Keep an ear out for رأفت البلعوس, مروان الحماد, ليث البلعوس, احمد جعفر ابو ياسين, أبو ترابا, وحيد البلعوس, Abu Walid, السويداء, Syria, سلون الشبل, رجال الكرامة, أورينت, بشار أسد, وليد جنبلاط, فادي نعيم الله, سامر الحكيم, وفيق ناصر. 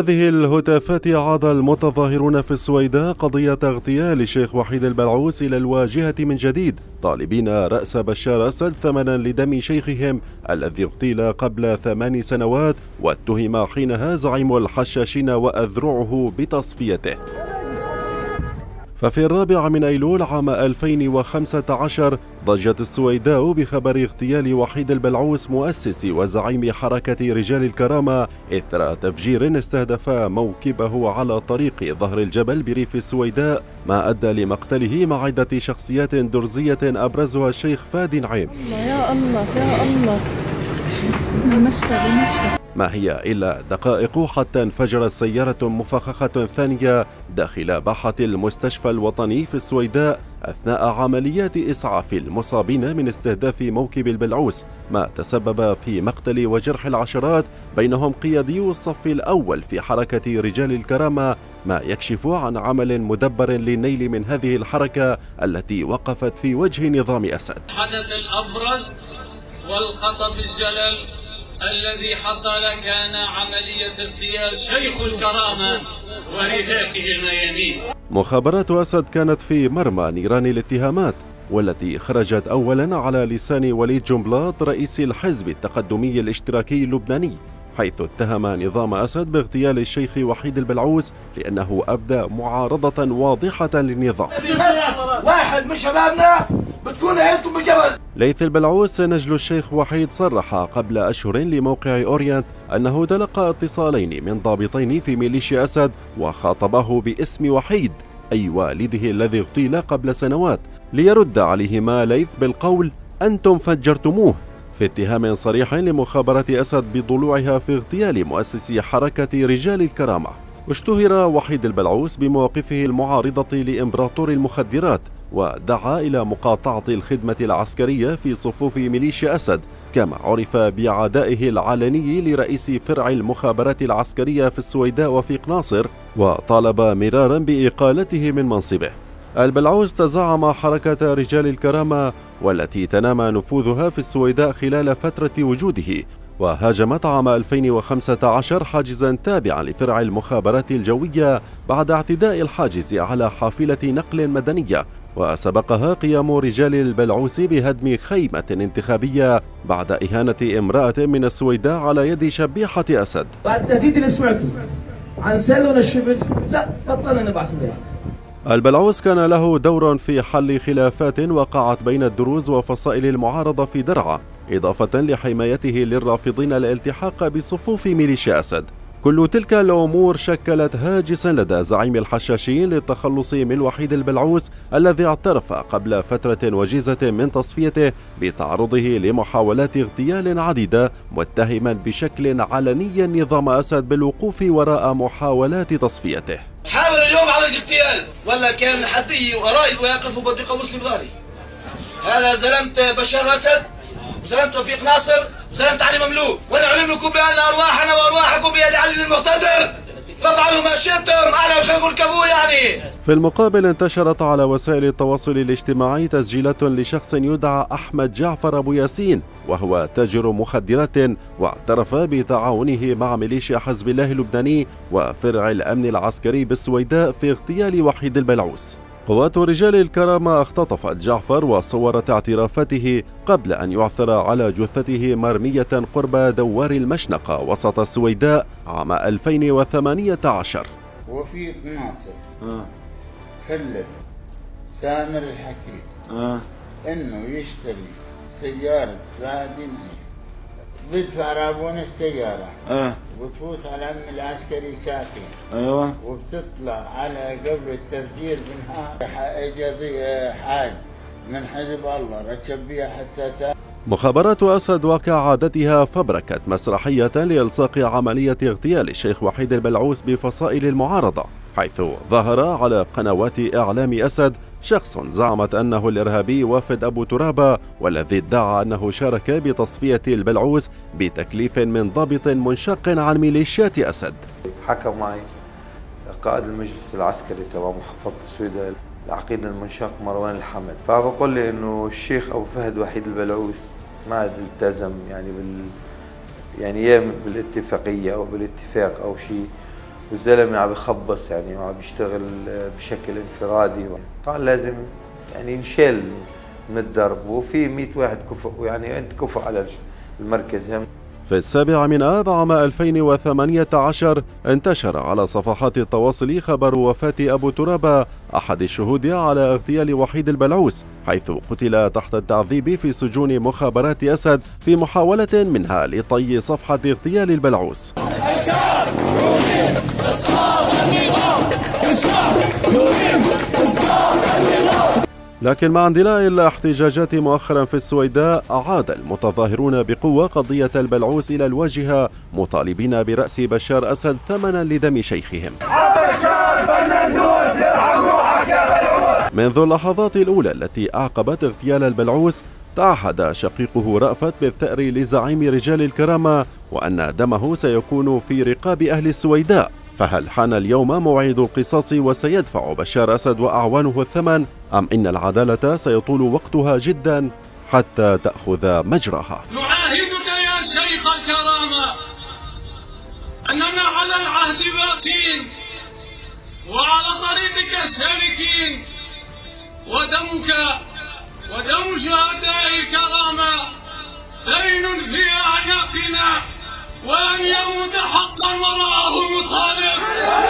بهذه الهتافات عاد المتظاهرون في السويداء قضية اغتيال الشيخ وحيد البلعوس إلى الواجهة من جديد، طالبين رأس بشار أسد ثمنا لدم شيخهم الذي اغتيل قبل 8 سنوات، واتهم حينها زعيم الحشاشين وأذرعه بتصفيته. ففي 4 أيلول عام 2015 ضجت السويداء بخبر اغتيال وحيد البلعوس مؤسس وزعيم حركة رجال الكرامة إثر تفجير استهدف موكبه على طريق ظهر الجبل بريف السويداء، ما أدى لمقتله مع عدة شخصيات درزية أبرزها الشيخ فادي نعيم الله. يا الله يا الله، المشفى ما هي إلا دقائق حتى انفجرت سيارة مفخخة ثانية داخل باحة المستشفى الوطني في السويداء أثناء عمليات إسعاف المصابين من استهداف موكب البلعوس، ما تسبب في مقتل وجرح العشرات بينهم قياديو الصف الأول في حركة رجال الكرامة، ما يكشف عن عمل مدبر للنيل من هذه الحركة التي وقفت في وجه نظام أسد. الحدث الأبرز والخطب الجلل الذي حصل كان عملية اغتيال شيخ الكرامة ورفاقه الميامين. مخابرات أسد كانت في مرمى نيران الاتهامات، والتي خرجت أولا على لسان وليد جنبلاط رئيس الحزب التقدمي الاشتراكي اللبناني، حيث اتهم نظام أسد باغتيال الشيخ وحيد البلعوس لأنه أبدى معارضة واضحة للنظام. واحد من شبابنا بتكون عيلته بالجبل. ليث البلعوس نجل الشيخ وحيد صرح قبل أشهر لموقع أورينت أنه تلقى اتصالين من ضابطين في ميليشيا أسد وخاطبه باسم وحيد أي والده الذي اغتيل قبل سنوات، ليرد عليهما ليث بالقول أنتم فجرتموه، في اتهام صريح لمخابرات أسد بضلوعها في اغتيال مؤسس حركة رجال الكرامة. اشتهر وحيد البلعوس بمواقفه المعارضة لإمبراطور المخدرات، ودعا إلى مقاطعة الخدمة العسكرية في صفوف ميليشيا أسد، كما عرف بعدائه العلني لرئيس فرع المخابرات العسكرية في السويداء وفيق ناصر، وطالب مرارا بإقالته من منصبه. البلعوس تزعم حركة رجال الكرامة والتي تنامى نفوذها في السويداء خلال فترة وجوده، وهاجمت عام 2015 حاجزا تابعا لفرع المخابرات الجوية بعد اعتداء الحاجز على حافلة نقل مدنية، وسبقها قيام رجال البلعوس بهدم خيمة انتخابية بعد إهانة امرأة من السويداء على يد شبيحة أسد. بعد التهديد اللي سمعته عن سلون الشبل لا بطلنا نبعث إليه. البلعوس كان له دور في حل خلافات وقعت بين الدروز وفصائل المعارضة في درعا، إضافة لحمايته للرافضين الالتحاق بصفوف ميليشيا أسد. كل تلك الأمور شكلت هاجسا لدى زعيم الحشاشين للتخلص من وحيد البلعوس الذي اعترف قبل فترة وجيزة من تصفيته بتعرضه لمحاولات اغتيال عديدة، متهما بشكل علني نظام أسد بالوقوف وراء محاولات تصفيته. حاول اليوم عمل اغتيال ولا كان حدي وقرايب ويقفوا بده يقوصني بظهري. هذا زلمت بشار أسد وزلمت وفيق ناصر سلمت علي مملوك، وانا علمكم بان ارواحنا وارواحكم بيد علي المقتدر فافعلوا ما شئتم، اعلم شو اقول كبو يعني. في المقابل انتشرت على وسائل التواصل الاجتماعي تسجيلات لشخص يدعى احمد جعفر ابو ياسين، وهو تاجر مخدرات واعترف بتعاونه مع ميليشيا حزب الله اللبناني وفرع الامن العسكري بالسويداء في اغتيال وحيد البلعوس. قوات رجال الكرامة اختطفت جعفر وصورت اعترافاته قبل أن يعثر على جثته مرمية قرب دوار المشنقة وسط السويداء عام 2018. وفيق ناصر كلم سامر الحكيم إنه يشتري سيارة فادي بيدفع رابون السيارة وتفوت على الأمن العسكري ساكن أيوة وبتطلع على قبل التفجير بنهار إيجابية حاج من حزب الله ركب بيها حتى تاكل. مخابرات أسد وكعادتها فبركت مسرحية لإلصاق عملية اغتيال الشيخ وحيد البلعوس بفصائل المعارضة، حيث ظهر على قنوات إعلام أسد شخص زعمت أنه الإرهابي وفد أبو ترابا والذي ادعى أنه شارك بتصفية البلعوس بتكليف من ضابط منشق عن ميليشيات أسد. حكى معي قائد المجلس العسكري تبع محافظة السويداء العقيد المنشق مروان الحماد، فبقول لي إنه الشيخ أبو فهد وحيد البلعوس ما عاد التزم يعني بالاتفاقية أو بالاتفاق أو شيء، والزلمه عم يخبص يعني وعم يشتغل بشكل انفرادي. طبعا لازم يعني ينشل من الدرب، وفي 100 واحد كفء، يعني انت كفء على المركز. هم في 7 من آب عام 2018 انتشر على صفحات التواصل خبر وفاة أبو ترابا أحد الشهود على اغتيال وحيد البلعوس، حيث قتل تحت التعذيب في سجون مخابرات أسد في محاولة منها لطي صفحة اغتيال البلعوس. الشعب يقيم إسقاط النظام، الشعب يقيم إسقاط النظام. لكن مع اندلاع الاحتجاجات مؤخرا في السويداء، عاد المتظاهرون بقوة قضية البلعوس إلى الواجهة مطالبين برأس بشار أسد ثمنا لدم شيخهم. منذ اللحظات الأولى التي أعقبت اغتيال البلعوس، تعهد شقيقه رأفت بالثأر لزعيم رجال الكرامة وأن دمه سيكون في رقاب أهل السويداء، فهل حان اليوم موعد القصاص وسيدفع بشار أسد وأعوانه الثمن، أم إن العدالة سيطول وقتها جدا حتى تأخذ مجراها؟ نعاهدك يا شيخ الكرامة أننا على العهد باقين وعلى طريقك سالكين، ودمك ودم شهداء الكرامة دين في أعناقنا، وأن يموت حقا وراءه مخالف.